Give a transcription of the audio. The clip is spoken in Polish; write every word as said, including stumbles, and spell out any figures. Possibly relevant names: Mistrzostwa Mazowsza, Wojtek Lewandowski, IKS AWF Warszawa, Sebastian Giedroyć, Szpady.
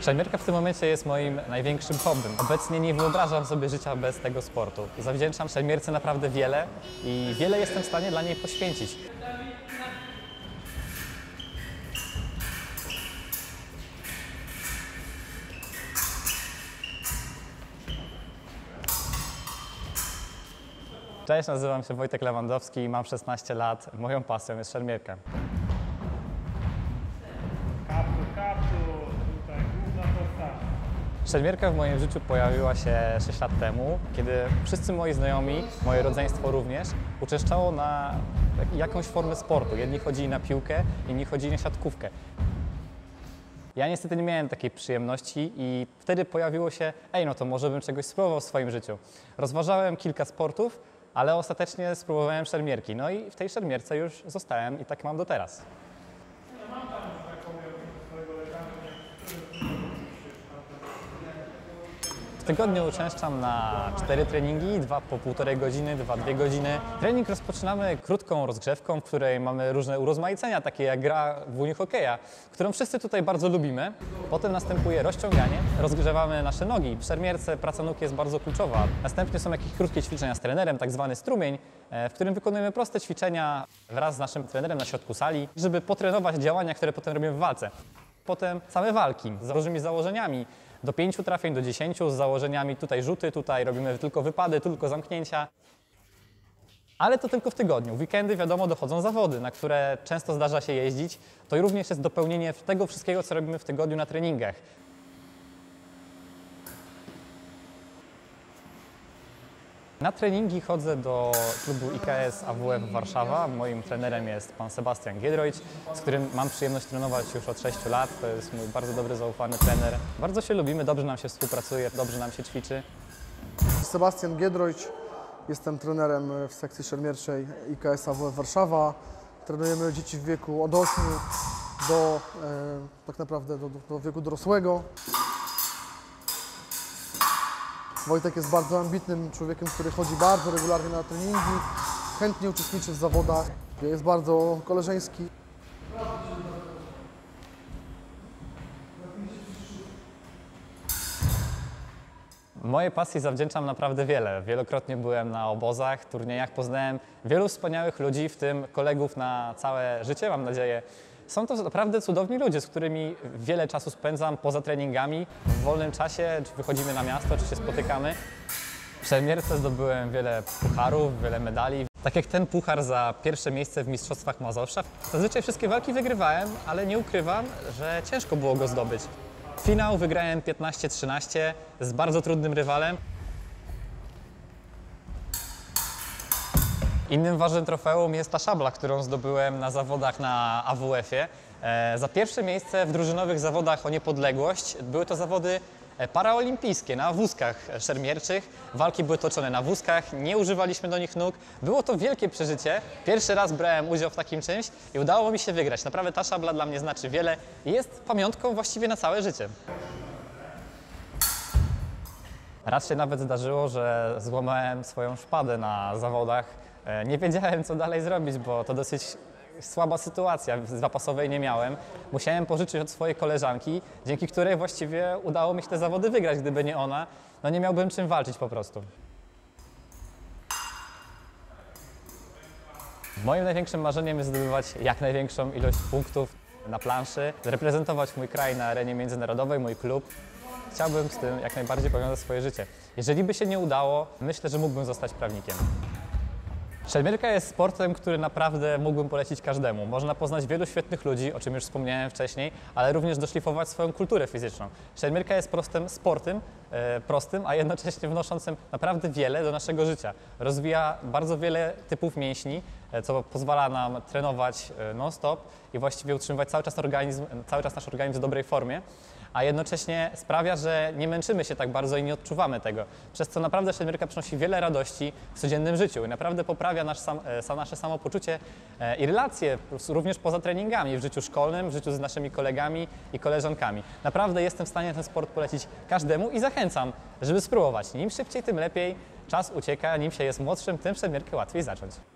Szermierka w tym momencie jest moim największym hobbym. Obecnie nie wyobrażam sobie życia bez tego sportu. Zawdzięczam szermierce naprawdę wiele i wiele jestem w stanie dla niej poświęcić. Cześć, nazywam się Wojtek Lewandowski i mam szesnaście lat. Moją pasją jest szermierka. Szermierka w moim życiu pojawiła się sześć lat temu, kiedy wszyscy moi znajomi, moje rodzeństwo również, uczęszczało na jakąś formę sportu. Jedni chodzili na piłkę, inni chodzili na siatkówkę. Ja niestety nie miałem takiej przyjemności i wtedy pojawiło się, ej, no to może bym czegoś spróbował w swoim życiu. Rozważałem kilka sportów, ale ostatecznie spróbowałem szermierki. No i w tej szermierce już zostałem i tak mam do teraz. W tygodniu uczęszczam na cztery treningi, dwa po półtorej godziny, dwa dwie godziny. Trening rozpoczynamy krótką rozgrzewką, w której mamy różne urozmaicenia, takie jak gra w uniu hokeja, którą wszyscy tutaj bardzo lubimy. Potem następuje rozciąganie, rozgrzewamy nasze nogi. W szermierce praca nóg jest bardzo kluczowa. Następnie są jakieś krótkie ćwiczenia z trenerem, tak zwany strumień, w którym wykonujemy proste ćwiczenia wraz z naszym trenerem na środku sali, żeby potrenować działania, które potem robimy w walce. Potem same walki z różnymi założeniami. Do pięciu trafień, do dziesięciu z założeniami, tutaj rzuty, tutaj robimy tylko wypady, tylko zamknięcia. Ale to tylko w tygodniu. W weekendy, wiadomo, dochodzą zawody, na które często zdarza się jeździć. To również jest dopełnienie tego wszystkiego, co robimy w tygodniu na treningach. Na treningi chodzę do klubu I K S A W F Warszawa. Moim trenerem jest pan Sebastian Giedroyć, z którym mam przyjemność trenować już od sześciu lat. To jest mój bardzo dobry, zaufany trener. Bardzo się lubimy, dobrze nam się współpracuje, dobrze nam się ćwiczy. Sebastian Giedroyć, jestem trenerem w sekcji szermierczej I K S A W F Warszawa. Trenujemy dzieci w wieku od ośmiu do, tak naprawdę do, do wieku dorosłego. Wojtek jest bardzo ambitnym człowiekiem, który chodzi bardzo regularnie na treningi, chętnie uczestniczy w zawodach, jest bardzo koleżeński. Mojej pasji zawdzięczam naprawdę wiele. Wielokrotnie byłem na obozach, turniejach, poznałem wielu wspaniałych ludzi, w tym kolegów na całe życie, mam nadzieję. Są to naprawdę cudowni ludzie, z którymi wiele czasu spędzam poza treningami. W wolnym czasie, czy wychodzimy na miasto, czy się spotykamy. W szermierce zdobyłem wiele pucharów, wiele medali. Tak jak ten puchar za pierwsze miejsce w Mistrzostwach Mazowsza. Zazwyczaj wszystkie walki wygrywałem, ale nie ukrywam, że ciężko było go zdobyć. Finał wygrałem piętnaście trzynaście z bardzo trudnym rywalem. Innym ważnym trofeum jest ta szabla, którą zdobyłem na zawodach na A W F-ie. Za pierwsze miejsce w drużynowych zawodach o niepodległość były to zawody paraolimpijskie na wózkach szermierczych. Walki były toczone na wózkach, nie używaliśmy do nich nóg. Było to wielkie przeżycie. Pierwszy raz brałem udział w takim czymś i udało mi się wygrać. Naprawdę ta szabla dla mnie znaczy wiele i jest pamiątką właściwie na całe życie. Raz się nawet zdarzyło, że złamałem swoją szpadę na zawodach. Nie wiedziałem, co dalej zrobić, bo to dosyć słaba sytuacja, zapasowej nie miałem. Musiałem pożyczyć od swojej koleżanki, dzięki której właściwie udało mi się te zawody wygrać. Gdyby nie ona, no nie miałbym czym walczyć po prostu. Moim największym marzeniem jest zdobywać jak największą ilość punktów na planszy, reprezentować mój kraj na arenie międzynarodowej, mój klub. Chciałbym z tym jak najbardziej powiązać swoje życie. Jeżeli by się nie udało, myślę, że mógłbym zostać prawnikiem. Szermierka jest sportem, który naprawdę mógłbym polecić każdemu. Można poznać wielu świetnych ludzi, o czym już wspomniałem wcześniej, ale również doszlifować swoją kulturę fizyczną. Szermierka jest prostym sportem, e, prostym, a jednocześnie wnoszącym naprawdę wiele do naszego życia. Rozwija bardzo wiele typów mięśni, e, co pozwala nam trenować e, non-stop i właściwie utrzymywać cały czas organizm, cały czas nasz organizm w dobrej formie, a jednocześnie sprawia, że nie męczymy się tak bardzo i nie odczuwamy tego, przez co naprawdę szermierka przynosi wiele radości w codziennym życiu i naprawdę poprawia nasz sam, e, nasze samopoczucie e, i relacje również poza treningami, w życiu szkolnym, w życiu z naszymi kolegami i koleżankami. Naprawdę jestem w stanie ten sport polecić każdemu i zachęcam, żeby spróbować. Nim szybciej, tym lepiej. Czas ucieka, nim się jest młodszym, tym szermierkę łatwiej zacząć.